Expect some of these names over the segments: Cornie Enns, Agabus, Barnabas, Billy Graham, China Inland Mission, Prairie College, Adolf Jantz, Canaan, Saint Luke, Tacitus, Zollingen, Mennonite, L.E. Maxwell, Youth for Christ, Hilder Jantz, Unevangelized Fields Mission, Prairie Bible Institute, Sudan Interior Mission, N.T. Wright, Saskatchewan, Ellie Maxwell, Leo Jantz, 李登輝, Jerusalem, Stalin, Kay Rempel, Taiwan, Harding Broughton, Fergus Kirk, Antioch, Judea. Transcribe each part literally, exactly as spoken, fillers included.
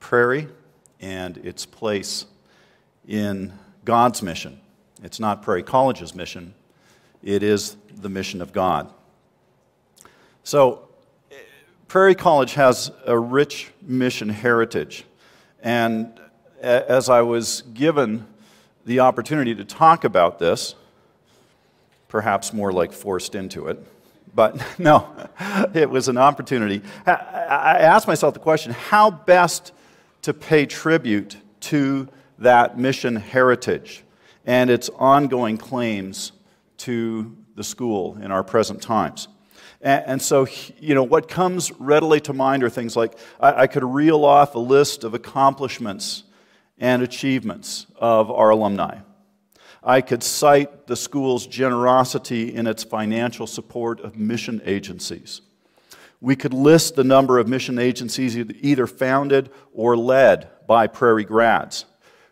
Prairie and its place in God's mission. It's not Prairie College's mission. It is the mission of God. So Prairie College has a rich mission heritage. And as I was given the opportunity to talk about this, perhaps more like forced into it, but no, it was an opportunity. I asked myself the question, how best to pay tribute to that mission heritage and its ongoing claims to the school in our present times? And so, you know, what comes readily to mind are things like, I could reel off a list of accomplishments and achievements of our alumni. I could cite the school's generosity in its financial support of mission agencies. We could list the number of mission agencies either founded or led by Prairie grads.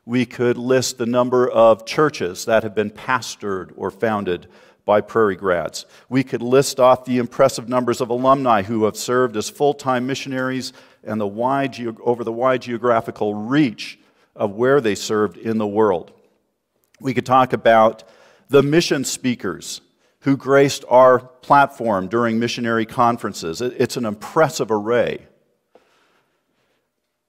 We could list the number of churches that have been pastored or founded by Prairie grads. We could list off the impressive numbers of alumni who have served as full-time missionaries and the wide over the wide geographical reach of where they served in the world. We could talk about the mission speakers who graced our platform during missionary conferences. It's an impressive array.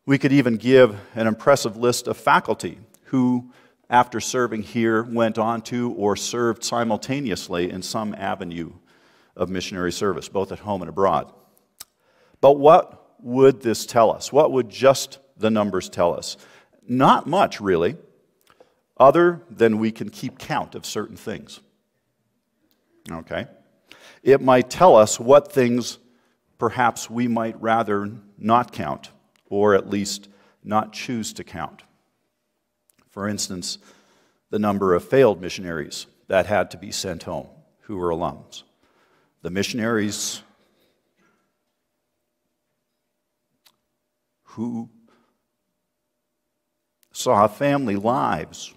We could even give an impressive list of faculty who, after serving here, went on to or served simultaneously in some avenue of missionary service, both at home and abroad. But what would this tell us? What would just the numbers tell us? Not much, really, other than we can keep count of certain things. Okay? It might tell us what things perhaps we might rather not count, or at least not choose to count. For instance, the number of failed missionaries that had to be sent home who were alums. The missionaries who saw family lives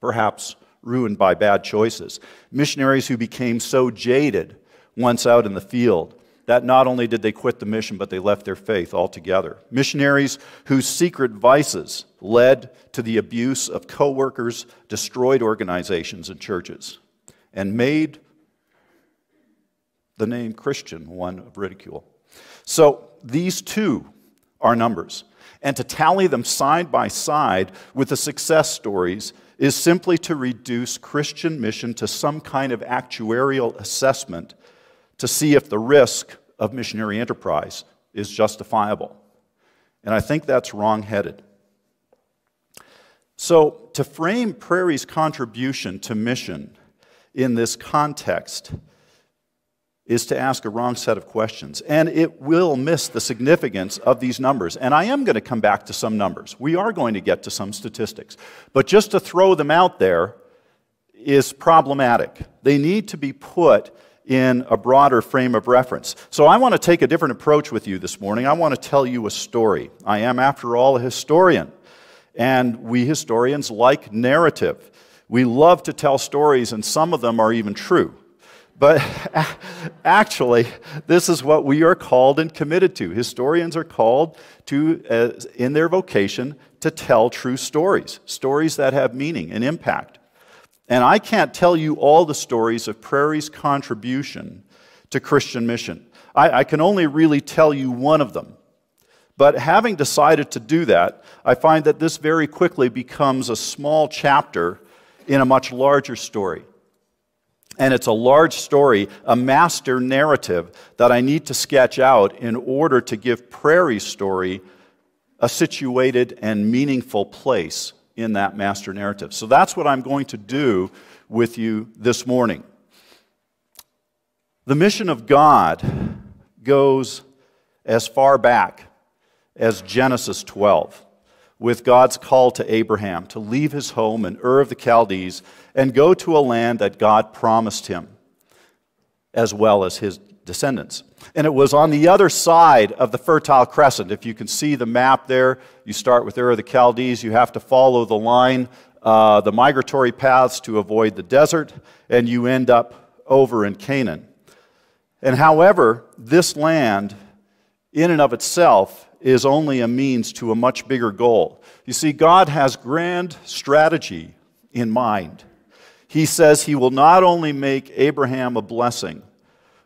perhaps ruined by bad choices. Missionaries who became so jaded once out in the field that not only did they quit the mission, but they left their faith altogether. Missionaries whose secret vices led to the abuse of co-workers, destroyed organizations and churches, and made the name Christian one of ridicule. So these two are numbers. And to tally them side by side with the success stories is simply to reduce Christian mission to some kind of actuarial assessment to see if the risk of missionary enterprise is justifiable. And I think that's wrong-headed. So to frame Prairie's contribution to mission in this context is to ask a wrong set of questions, and it will miss the significance of these numbers. And I am going to come back to some numbers. We are going to get to some statistics. But just to throw them out there is problematic. They need to be put in a broader frame of reference. So I want to take a different approach with you this morning. I want to tell you a story. I am, after all, a historian, and we historians like narrative. We love to tell stories, and some of them are even true. But actually, this is what we are called and committed to. Historians are called to, uh, in their vocation, to tell true stories, stories that have meaning and impact. And I can't tell you all the stories of Prairie's contribution to Christian mission. I, I can only really tell you one of them. But having decided to do that, I find that this very quickly becomes a small chapter in a much larger story. And it's a large story, a master narrative that I need to sketch out in order to give Prairie's story a situated and meaningful place in that master narrative. So that's what I'm going to do with you this morning. The mission of God goes as far back as Genesis twelve. With God's call to Abraham to leave his home in Ur of the Chaldees and go to a land that God promised him, as well as his descendants. And it was on the other side of the Fertile Crescent. If you can see the map there, you start with Ur of the Chaldees, you have to follow the line, uh, the migratory paths to avoid the desert, and you end up over in Canaan. And however, this land in and of itself is only a means to a much bigger goal. You see, God has grand strategy in mind. He says he will not only make Abraham a blessing,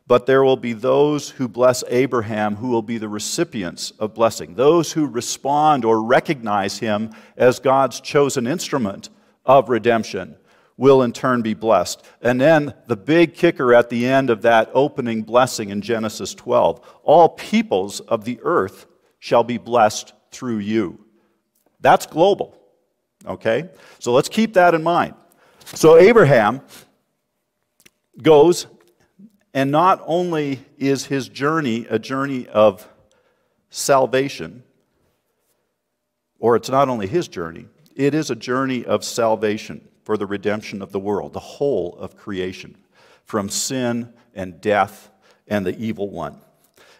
but there will be those who bless Abraham who will be the recipients of blessing, those who respond or recognize him as God's chosen instrument of redemption will in turn be blessed. And then the big kicker at the end of that opening blessing in Genesis twelve, all peoples of the earth shall be blessed through you. That's global, okay? So let's keep that in mind. So Abraham goes, and not only is his journey a journey of salvation, or it's not only his journey, it is a journey of salvation for the redemption of the world, the whole of creation, from sin and death and the evil one.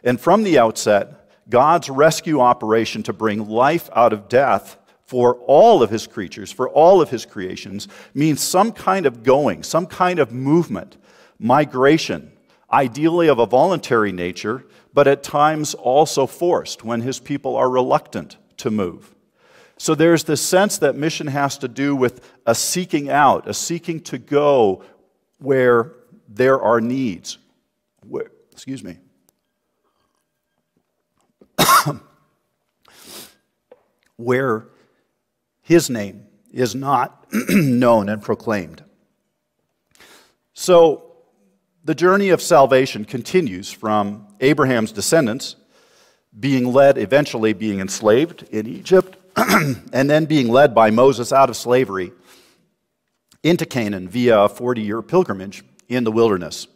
And from the outset, God's rescue operation to bring life out of death for all of his creatures, for all of his creations, means some kind of going, some kind of movement, migration, ideally of a voluntary nature, but at times also forced when his people are reluctant to move. So there's this sense that mission has to do with a seeking out, a seeking to go where there are needs. Where, excuse me. Where his name is not known and proclaimed. So the journey of salvation continues from Abraham's descendants being led, eventually being enslaved in Egypt, and then being led by Moses out of slavery into Canaan via a forty-year pilgrimage in the wilderness.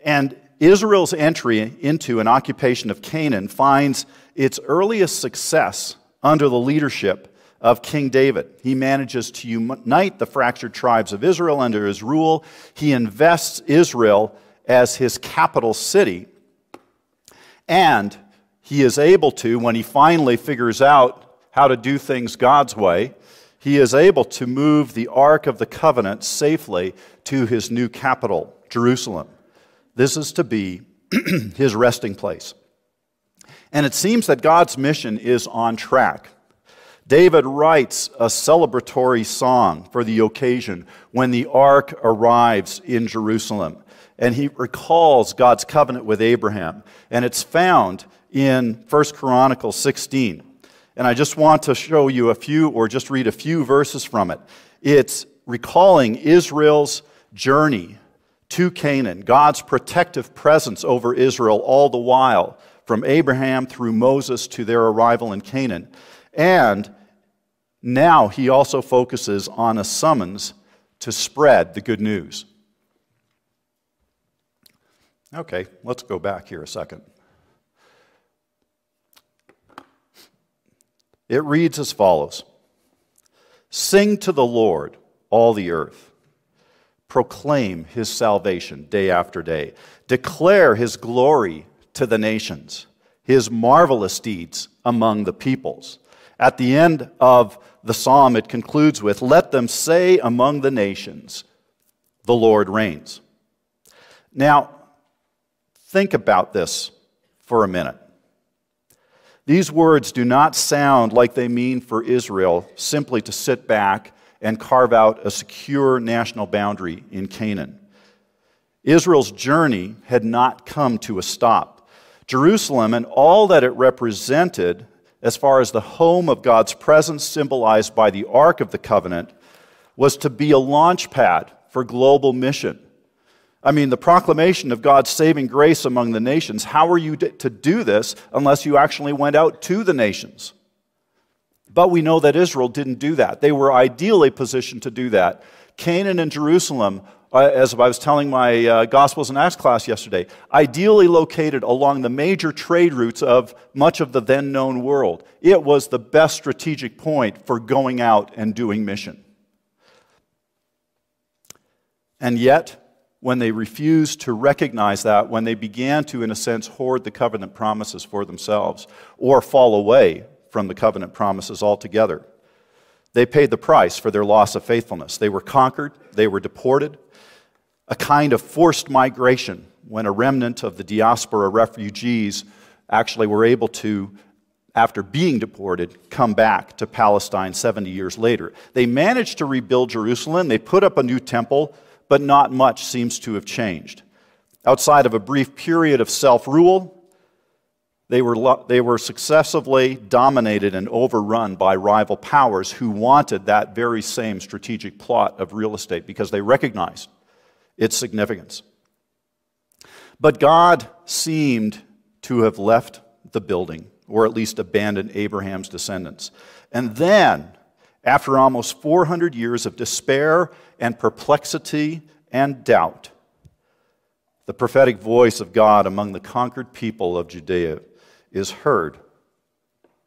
And Israel's entry into an occupation of Canaan finds its earliest success under the leadership of King David. He manages to unite the fractured tribes of Israel under his rule. He invests Israel as his capital city, and he is able to, when he finally figures out how to do things God's way, he is able to move the Ark of the Covenant safely to his new capital, Jerusalem. This is to be his resting place. And it seems that God's mission is on track. David writes a celebratory song for the occasion when the Ark arrives in Jerusalem. And he recalls God's covenant with Abraham. And it's found in First Chronicles sixteen. And I just want to show you a few, or just read a few verses from it. It's recalling Israel's journey to Canaan, God's protective presence over Israel all the while, from Abraham through Moses to their arrival in Canaan. And now he also focuses on a summons to spread the good news. Okay, let's go back here a second. It reads as follows: Sing to the Lord, all the earth. Proclaim his salvation day after day. Declare his glory to the nations, his marvelous deeds among the peoples. At the end of the psalm, it concludes with, Let them say among the nations, the Lord reigns. Now, think about this for a minute. These words do not sound like they mean for Israel simply to sit back and carve out a secure national boundary in Canaan. Israel's journey had not come to a stop. Jerusalem and all that it represented, as far as the home of God's presence symbolized by the Ark of the Covenant, was to be a launch pad for global mission. I mean, the proclamation of God's saving grace among the nations, how are you to do this unless you actually went out to the nations? But we know that Israel didn't do that. They were ideally positioned to do that. Canaan and Jerusalem, as I was telling my uh, Gospels and Acts class yesterday, ideally located along the major trade routes of much of the then-known world. It was the best strategic point for going out and doing mission. And yet, when they refused to recognize that, when they began to, in a sense, hoard the covenant promises for themselves or fall away from the covenant promises altogether, they paid the price for their loss of faithfulness. They were conquered. They were deported. A kind of forced migration when a remnant of the diaspora refugees actually were able to, after being deported, come back to Palestine seventy years later. They managed to rebuild Jerusalem. They put up a new temple, but not much seems to have changed. Outside of a brief period of self-rule, they were, they were successively dominated and overrun by rival powers who wanted that very same strategic plot of real estate because they recognized its significance. But God seemed to have left the building, or at least abandoned Abraham's descendants. And then, after almost four hundred years of despair and perplexity and doubt, the prophetic voice of God among the conquered people of Judea is heard,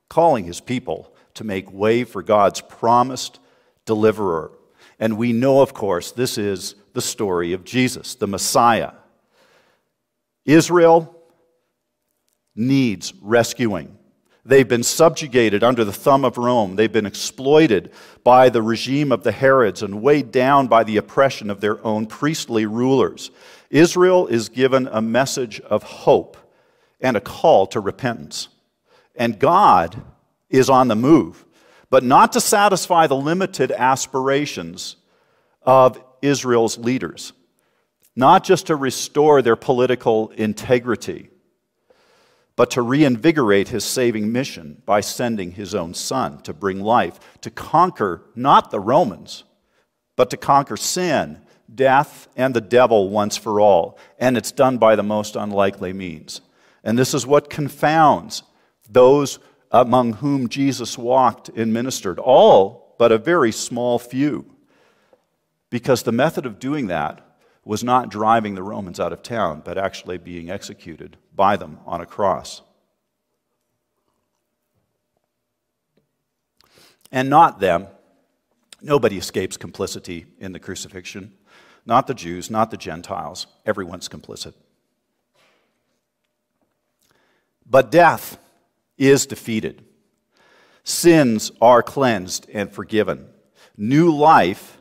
calling his people to make way for God's promised deliverer. And we know, of course, this is the story of Jesus, the Messiah. Israel needs rescuing. They've been subjugated under the thumb of Rome. They've been exploited by the regime of the Herods and weighed down by the oppression of their own priestly rulers. Israel is given a message of hope and a call to repentance. And God is on the move, but not to satisfy the limited aspirations of Israel's leaders, not just to restore their political integrity, but to reinvigorate his saving mission by sending his own son to bring life, to conquer not the Romans, but to conquer sin, death, and the devil once for all. And it's done by the most unlikely means. And this is what confounds those among whom Jesus walked and ministered, all but a very small few, because the method of doing that was not driving the Romans out of town, but actually being executed by them on a cross. And not them. Nobody escapes complicity in the crucifixion. Not the Jews, not the Gentiles. Everyone's complicit. But death is defeated. Sins are cleansed and forgiven. New life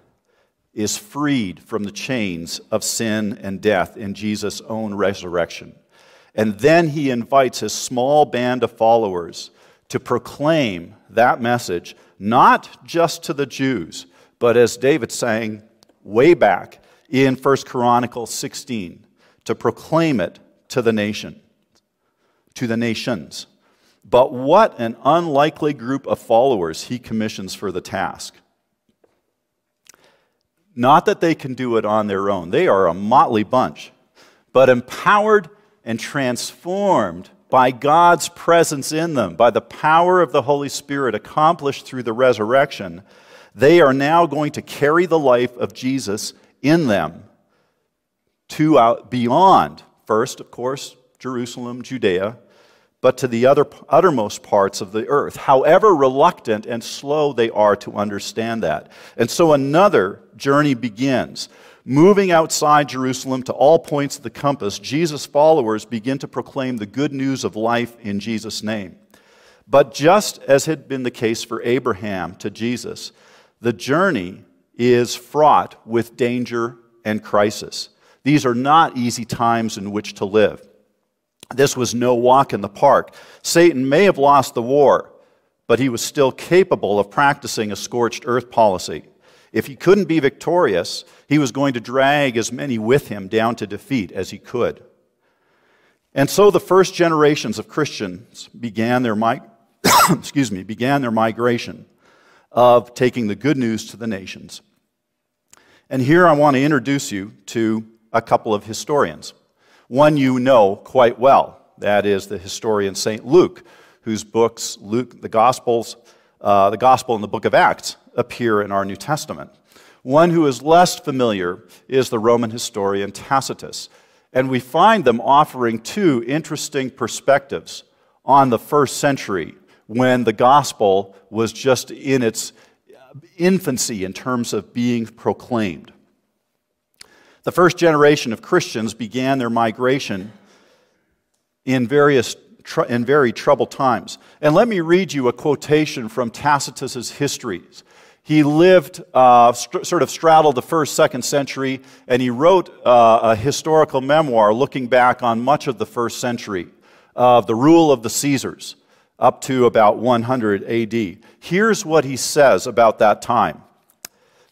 is freed from the chains of sin and death in Jesus' own resurrection. And then he invites his small band of followers to proclaim that message, not just to the Jews, but as David sang way back in First Chronicles sixteen, to proclaim it to the nation, to the nations. But what an unlikely group of followers he commissions for the task. Not that they can do it on their own. They are a motley bunch. But empowered and transformed by God's presence in them, by the power of the Holy Spirit accomplished through the resurrection, they are now going to carry the life of Jesus in them to out beyond, first, of course, Jerusalem, Judea, but to the other uttermost parts of the earth, however reluctant and slow they are to understand that. And so another journey begins. Moving outside Jerusalem to all points of the compass, Jesus' followers begin to proclaim the good news of life in Jesus' name. But just as had been the case for Abraham to Jesus, the journey is fraught with danger and crisis. These are not easy times in which to live. This was no walk in the park. Satan may have lost the war, but he was still capable of practicing a scorched earth policy. If he couldn't be victorious, he was going to drag as many with him down to defeat as he could. And so the first generations of Christians began their, mi excuse me, began their migration of taking the good news to the nations. And here I want to introduce you to a couple of historians. One you know quite well, that is the historian Saint Luke, whose books, Luke, the Gospels, uh, the Gospel and the Book of Acts, appear in our New Testament. One who is less familiar is the Roman historian Tacitus, and we find them offering two interesting perspectives on the first century when the Gospel was just in its infancy in terms of being proclaimed. The first generation of Christians began their migration in, various, in very troubled times. And let me read you a quotation from Tacitus' histories. He lived, uh, sort of straddled the first, second century, and he wrote uh, a historical memoir looking back on much of the first century of the rule of the Caesars up to about one hundred A D. Here's what he says about that time.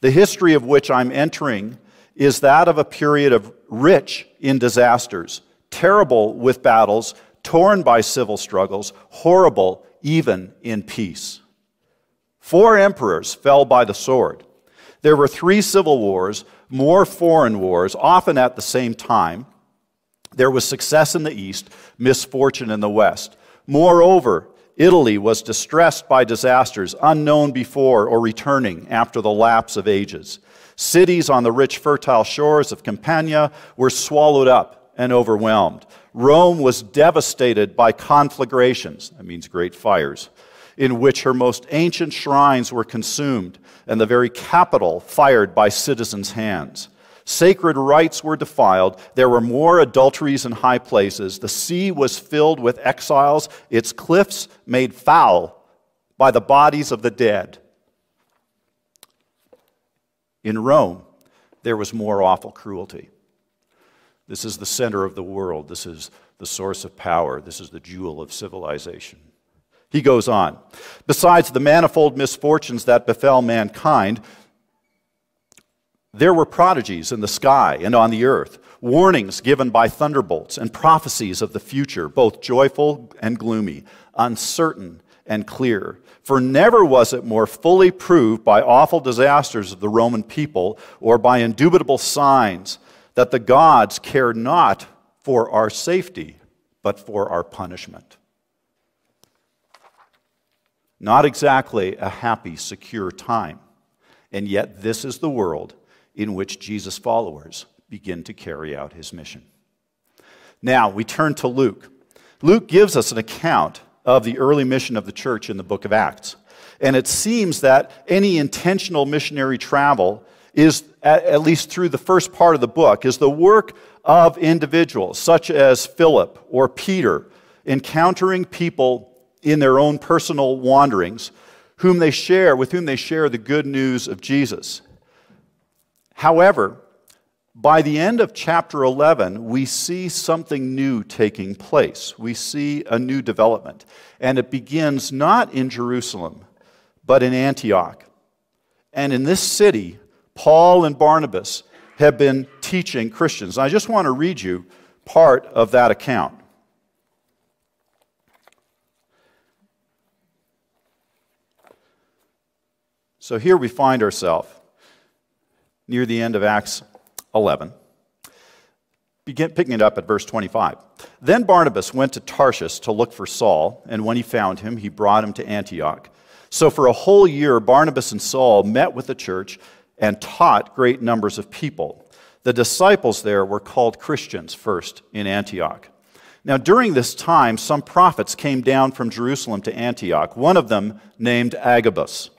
The history of which I'm entering is that of a period of rich in disasters, terrible with battles, torn by civil struggles, horrible even in peace. Four emperors fell by the sword. There were three civil wars, more foreign wars, often at the same time. There was success in the East, misfortune in the West. Moreover, Italy was distressed by disasters unknown before or returning after the lapse of ages. Cities on the rich, fertile shores of Campania were swallowed up and overwhelmed. Rome was devastated by conflagrations, that means great fires, in which her most ancient shrines were consumed and the very capital fired by citizens' hands. Sacred rites were defiled. There were more adulteries in high places. The sea was filled with exiles, its cliffs made foul by the bodies of the dead. In Rome, there was more awful cruelty. This is the center of the world. This is the source of power. This is the jewel of civilization. He goes on. Besides the manifold misfortunes that befell mankind, there were prodigies in the sky and on the earth, warnings given by thunderbolts and prophecies of the future, both joyful and gloomy, uncertain and clear. For never was it more fully proved by awful disasters of the Roman people or by indubitable signs that the gods care not for our safety, but for our punishment. Not exactly a happy, secure time, and yet this is the world in which Jesus' followers begin to carry out his mission. Now, we turn to Luke. Luke gives us an account of the early mission of the church in the book of Acts. And it seems that any intentional missionary travel is, at least through the first part of the book, is the work of individuals such as Philip or Peter, encountering people in their own personal wanderings whom they share, with whom they share the good news of Jesus. However, by the end of chapter eleven, we see something new taking place. We see a new development. And it begins not in Jerusalem, but in Antioch. And in this city, Paul and Barnabas have been teaching Christians. And I just want to read you part of that account. So here we find ourselves near the end of Acts eleven. Begin picking it up at verse twenty-five. Then Barnabas went to Tarshish to look for Saul, and when he found him, he brought him to Antioch. So for a whole year, Barnabas and Saul met with the church and taught great numbers of people. The disciples there were called Christians first in Antioch. Now during this time, some prophets came down from Jerusalem to Antioch, one of them named Agabus,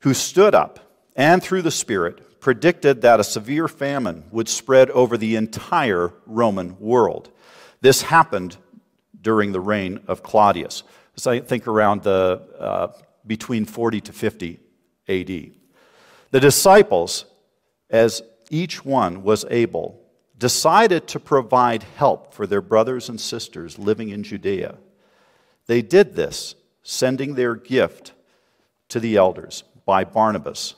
who stood up and through the Spirit predicted that a severe famine would spread over the entire Roman world. This happened during the reign of Claudius. So I think around the, uh, between forty to fifty A D. The disciples, as each one was able, decided to provide help for their brothers and sisters living in Judea. They did this, sending their gift to the elders by Barnabas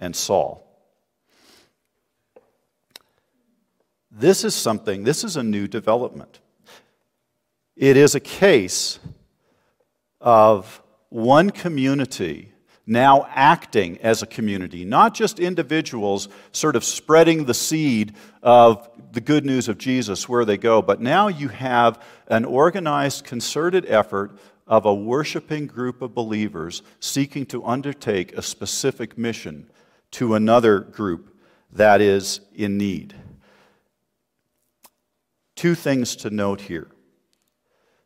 and Saul. This is something, this is a new development. It is a case of one community now acting as a community, not just individuals sort of spreading the seed of the good news of Jesus where they go, but now you have an organized, concerted effort of a worshiping group of believers seeking to undertake a specific mission to another group that is in need. Two things to note here.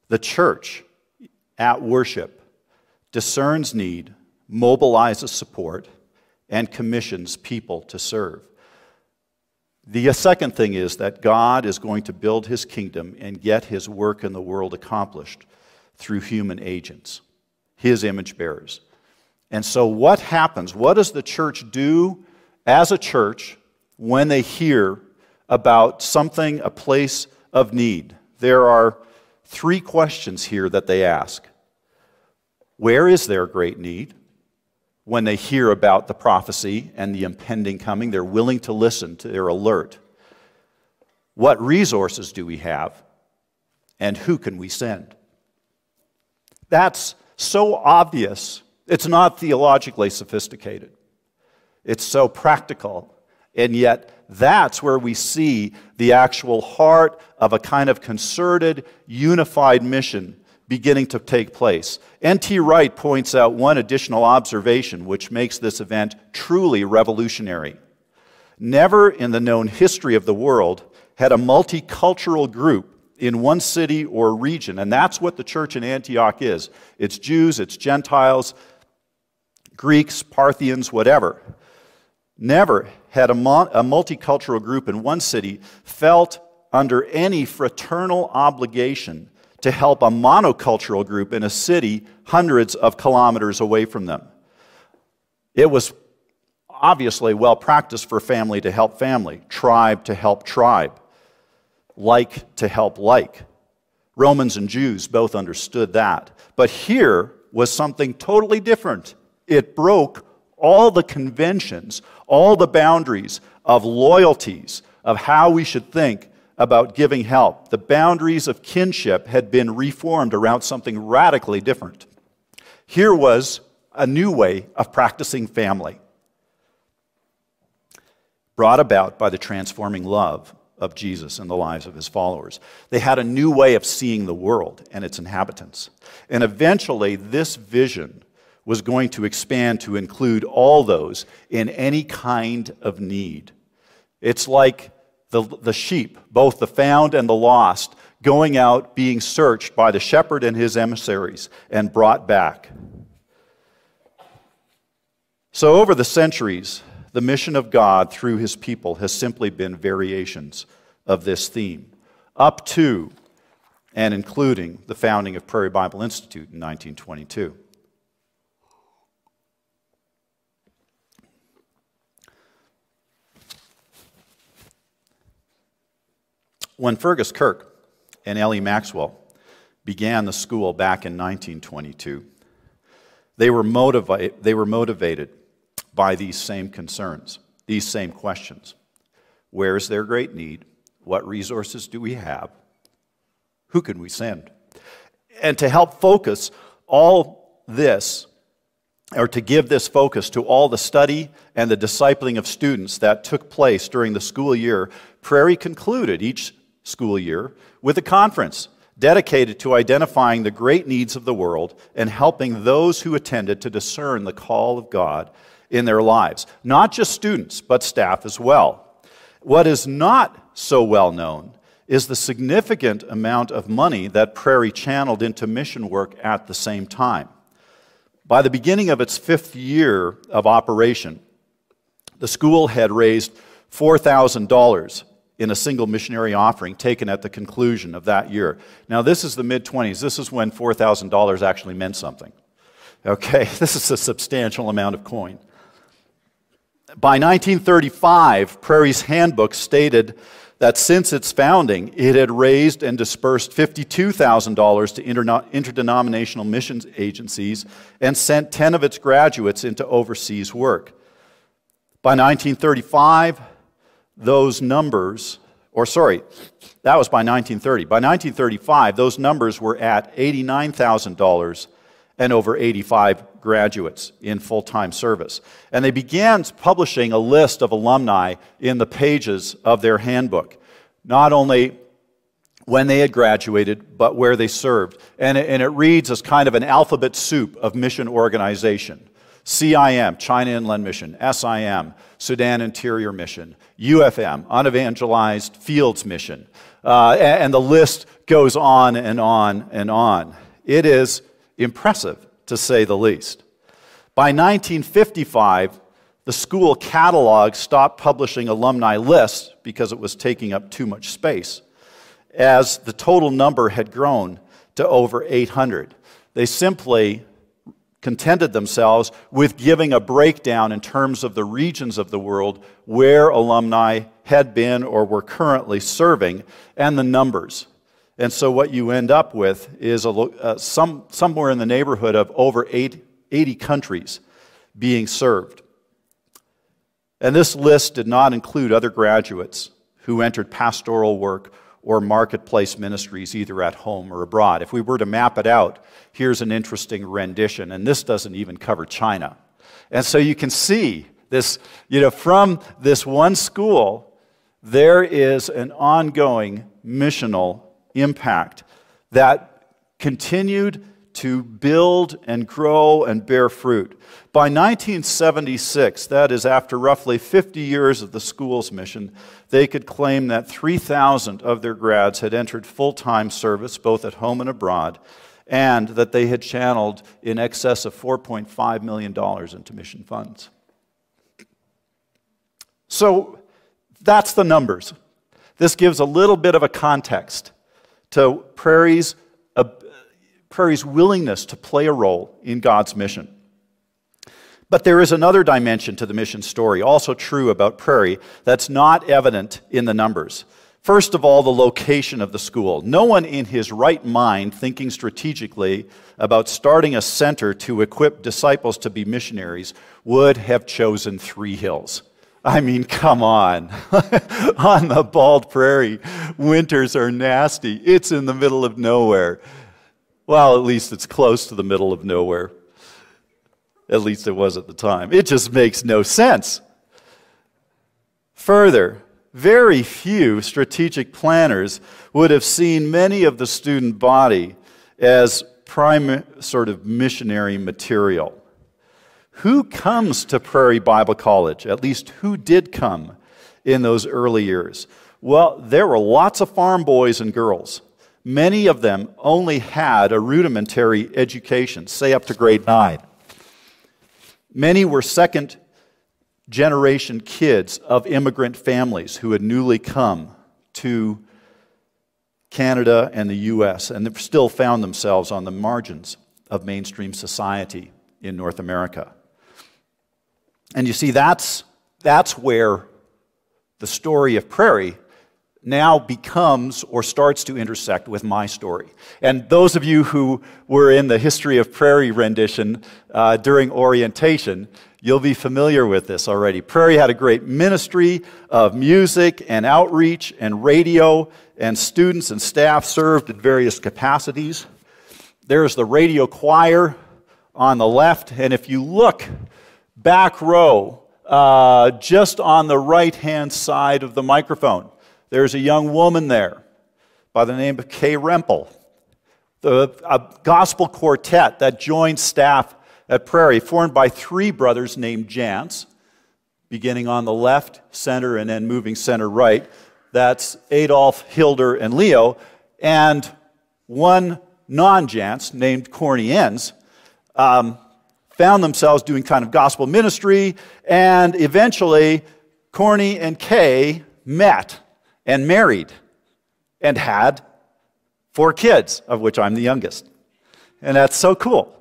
The church at worship discerns need, mobilizes support, and commissions people to serve. The second thing is that God is going to build his kingdom and get his work in the world accomplished through human agents, his image bearers. And so what happens? What does the church do as a church when they hear about something, a place of need? there are three questions here that they ask. Where is there great need? When they hear about the prophecy and the impending coming, they're willing to listen, to, they're alert. What resources do we have? And who can we send? That's so obvious. It's not theologically sophisticated. It's so practical. And yet, that's where we see the actual heart of a kind of concerted, unified mission beginning to take place. N T Wright points out one additional observation which makes this event truly revolutionary. Never in the known history of the world had a multicultural group in one city or region, and that's what the church in Antioch is. It's Jews, it's Gentiles, Greeks, Parthians, whatever. Never had a, mon a multicultural group in one city felt under any fraternal obligation to help a monocultural group in a city hundreds of kilometers away from them. It was obviously well practiced for family to help family, tribe to help tribe, like to help like. Romans and Jews both understood that. But here was something totally different. It broke all the conventions, all the boundaries of loyalties, of how we should think about giving help. The boundaries of kinship had been reformed around something radically different. Here was a new way of practicing family, brought about by the transforming love of Jesus in the lives of his followers. They had a new way of seeing the world and its inhabitants. And eventually, this vision was going to expand to include all those in any kind of need. It's like the, the sheep, both the found and the lost, going out, being searched by the shepherd and his emissaries, and brought back. So over the centuries, the mission of God through his people has simply been variations of this theme, up to and including the founding of Prairie Bible Institute in nineteen twenty-two. When Fergus Kirk and L E Maxwell began the school back in nineteen twenty-two, they were, motivi they were motivated by these same concerns, these same questions. Where is their great need? What resources do we have? Who can we send? And to help focus all this, or to give this focus to all the study and the discipling of students that took place during the school year, Prairie concluded each school year with a conference dedicated to identifying the great needs of the world and helping those who attended to discern the call of God in their lives. Not just students, but staff as well. What is not so well known is the significant amount of money that Prairie channeled into mission work at the same time. By the beginning of its fifth year of operation, the school had raised four thousand dollars in a single missionary offering taken at the conclusion of that year. Now, this is the mid twenties. This is when four thousand dollars actually meant something. Okay, this is a substantial amount of coin. By nineteen thirty-five, Prairie's handbook stated that since its founding, it had raised and dispersed fifty-two thousand dollars to inter interdenominational missions agencies and sent ten of its graduates into overseas work. By nineteen thirty-five, those numbers, or sorry, that was by nineteen thirty. By nineteen thirty-five, those numbers were at eighty-nine thousand dollars and over eighty-five graduates in full-time service. And they began publishing a list of alumni in the pages of their handbook, not only when they had graduated, but where they served. And it, and it reads as kind of an alphabet soup of mission organization. C I M, China Inland Mission, S I M, Sudan Interior Mission, U F M, Unevangelized Fields Mission. Uh, and, and the list goes on and on and on. It is impressive, to say the least. By nineteen fifty-five, the school catalog stopped publishing alumni lists because it was taking up too much space, as the total number had grown to over eight hundred. They simply contented themselves with giving a breakdown in terms of the regions of the world where alumni had been or were currently serving, and the numbers. And so what you end up with is a, uh, some, somewhere in the neighborhood of over eight, eighty countries being served. And this list did not include other graduates who entered pastoral work or marketplace ministries either at home or abroad. If we were to map it out, here's an interesting rendition, and this doesn't even cover China. And so you can see this, you know, from this one school, there is an ongoing missional impact that continued to build and grow and bear fruit. By nineteen seventy-six, that is after roughly fifty years of the school's mission, they could claim that three thousand of their grads had entered full-time service, both at home and abroad, and that they had channeled in excess of four point five million dollars into mission funds. So that's the numbers. This gives a little bit of a context to Prairie's Prairie's willingness to play a role in God's mission. But there is another dimension to the mission story, also true about Prairie, that's not evident in the numbers. First of all, the location of the school. No one in his right mind thinking strategically about starting a center to equip disciples to be missionaries would have chosen Three Hills. I mean, come on. On the bald prairie, winters are nasty. It's in the middle of nowhere. Well, at least it's close to the middle of nowhere. At least it was at the time. It just makes no sense. Further, very few strategic planners would have seen many of the student body as prime sort of missionary material. Who comes to Prairie Bible College? At least who did come in those early years? Well, there were lots of farm boys and girls. Many of them only had a rudimentary education, say up to grade nine. Many were second-generation kids of immigrant families who had newly come to Canada and the U S and still found themselves on the margins of mainstream society in North America. And you see, that's, that's where the story of Prairie now becomes or starts to intersect with my story. And those of you who were in the History of Prairie rendition uh, during orientation, you'll be familiar with this already. Prairie had a great ministry of music and outreach and radio, and students and staff served in various capacities. There's the radio choir on the left, and if you look back row, uh, just on the right-hand side of the microphone, there's a young woman there by the name of Kay Rempel, the, a gospel quartet that joined staff at Prairie, formed by three brothers named Jantz, beginning on the left, center, and then moving center right. That's Adolf, Hilder, and Leo, and one non-Jantz named Cornie Enns, um, found themselves doing kind of gospel ministry, and eventually Cornie and Kay met and married, and had four kids, of which I'm the youngest. And that's so cool,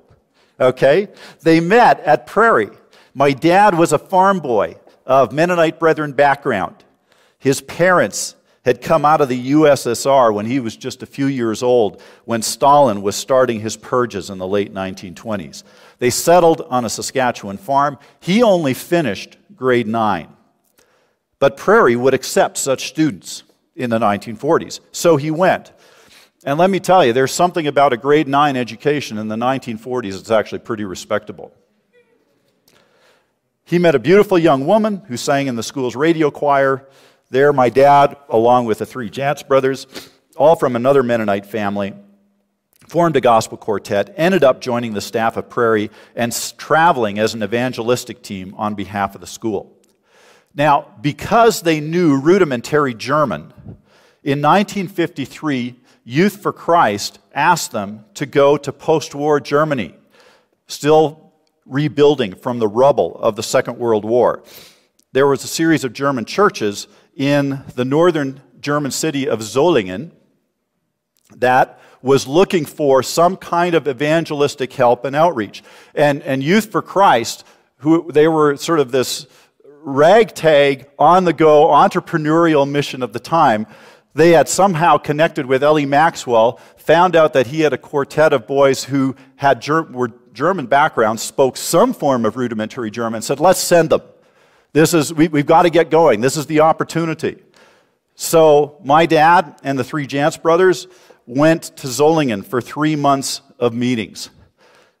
okay? They met at Prairie. My dad was a farm boy of Mennonite Brethren background. His parents had come out of the U S S R when he was just a few years old, when Stalin was starting his purges in the late nineteen twenties. They settled on a Saskatchewan farm. He only finished grade nine. But Prairie would accept such students in the nineteen forties, so he went. And let me tell you, there's something about a grade nine education in the nineteen forties that's actually pretty respectable. He met a beautiful young woman who sang in the school's radio choir. There, my dad, along with the three Jantz brothers, all from another Mennonite family, formed a gospel quartet, ended up joining the staff of Prairie, and traveling as an evangelistic team on behalf of the school. Now, because they knew rudimentary German, in nineteen fifty-three, Youth for Christ asked them to go to post-war Germany, still rebuilding from the rubble of the Second World War. There was a series of German churches in the northern German city of Zollingen that was looking for some kind of evangelistic help and outreach. And, and Youth for Christ, who they were sort of this ragtag, on-the-go, entrepreneurial mission of the time, They had somehow connected with L E. Maxwell, found out that he had a quartet of boys who had ger- were German backgrounds, spoke some form of rudimentary German, said, let's send them. This is, we, we've got to get going. This is the opportunity. So my dad and the three Jantz brothers went to Zollingen for three months of meetings.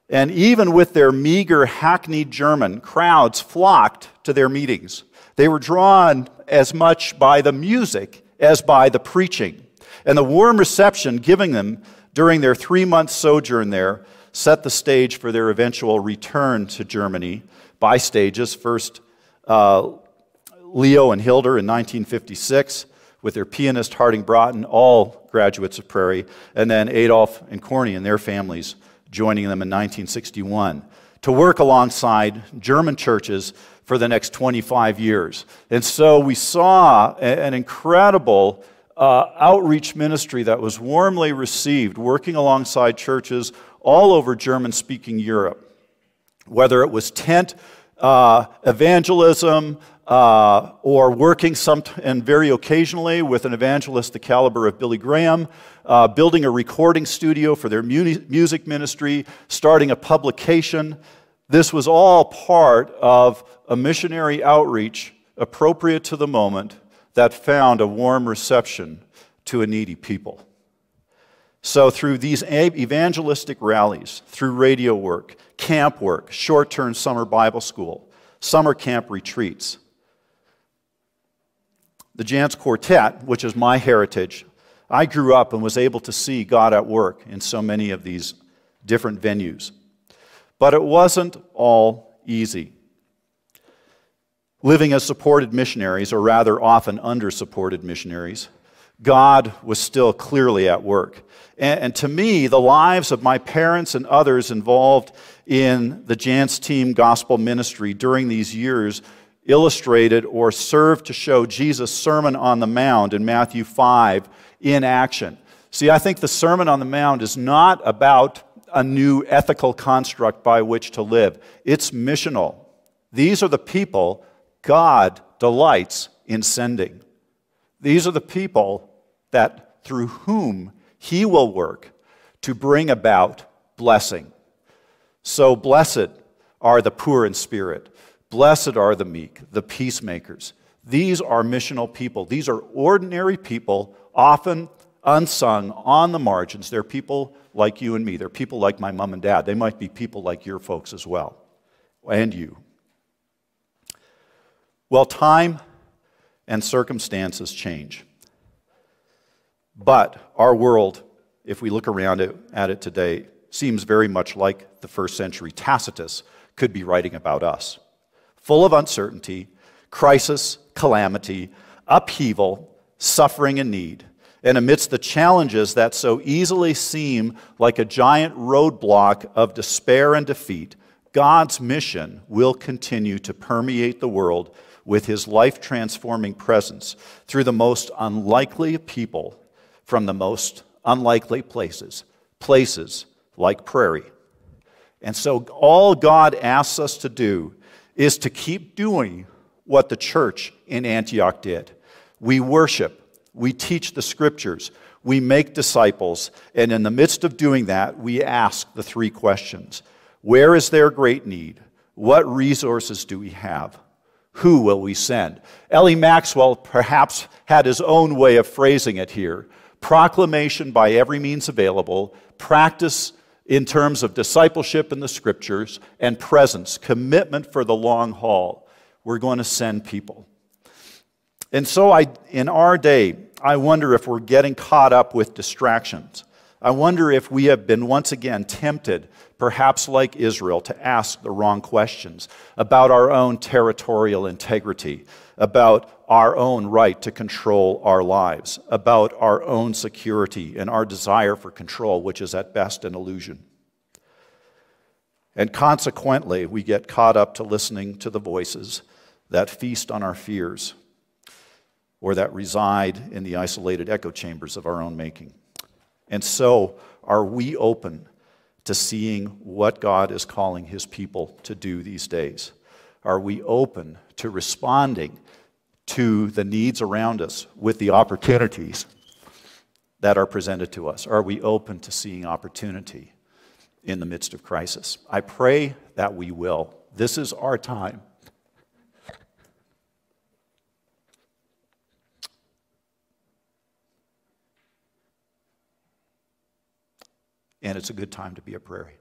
And even with their meager, hackneyed German, crowds flocked to their meetings. They were drawn as much by the music as by the preaching. And the warm reception given them during their three-month sojourn there set the stage for their eventual return to Germany by stages. First, uh, Leo and Hilder in nineteen fifty-six, with their pianist Harding Broughton, all graduates of Prairie, and then Adolf and Cornie and their families joining them in nineteen sixty-one, to work alongside German churches for the next twenty-five years. And so we saw an incredible uh, outreach ministry that was warmly received, working alongside churches all over German-speaking Europe, whether it was tent uh, evangelism, Uh, or working some and very occasionally with an evangelist the caliber of Billy Graham, uh, building a recording studio for their mu music ministry, starting a publication. This was all part of a missionary outreach appropriate to the moment that found a warm reception to a needy people. So through these evangelistic rallies, through radio work, camp work, short-term summer Bible school, summer camp retreats, the Jantz Quartet, which is my heritage, I grew up and was able to see God at work in so many of these different venues. But it wasn't all easy. Living as supported missionaries, or rather often under-supported missionaries, God was still clearly at work. And, and to me, the lives of my parents and others involved in the Jantz team gospel ministry during these years illustrated or served to show Jesus' Sermon on the Mount in Matthew five in action. See, I think the Sermon on the Mount is not about a new ethical construct by which to live. It's missional. These are the people God delights in sending. These are the people that through whom He will work to bring about blessing. So blessed are the poor in spirit. Blessed are the meek, the peacemakers. These are missional people. These are ordinary people, often unsung, on the margins. They're people like you and me. They're people like my mom and dad. They might be people like your folks as well, and you. Well, time and circumstances change. But our world, if we look around it, at it today, seems very much like the first century Tacitus could be writing about us. Full of uncertainty, crisis, calamity, upheaval, suffering and need. And amidst the challenges that so easily seem like a giant roadblock of despair and defeat, God's mission will continue to permeate the world with His life-transforming presence through the most unlikely people from the most unlikely places, places like Prairie. And so all God asks us to do is to keep doing what the church in Antioch did. We worship, we teach the Scriptures, we make disciples, and in the midst of doing that, we ask the three questions. Where is their great need? What resources do we have? Who will we send? Ellie Maxwell perhaps had his own way of phrasing it here. Proclamation by every means available, practice in terms of discipleship in the Scriptures, and presence, commitment for the long haul. We're going to send people. And so I, in our day, I wonder if we're getting caught up with distractions. I wonder if we have been once again tempted, perhaps like Israel, to ask the wrong questions about our own territorial integrity, about our own right to control our lives, about our own security and our desire for control, which is at best an illusion. And consequently, we get caught up to listening to the voices that feast on our fears or that reside in the isolated echo chambers of our own making. And so, are we open to seeing what God is calling His people to do these days? Are we open to responding to the needs around us with the opportunities that are presented to us? Are we open to seeing opportunity in the midst of crisis? I pray that we will. This is our time. And it's a good time to be a prairie.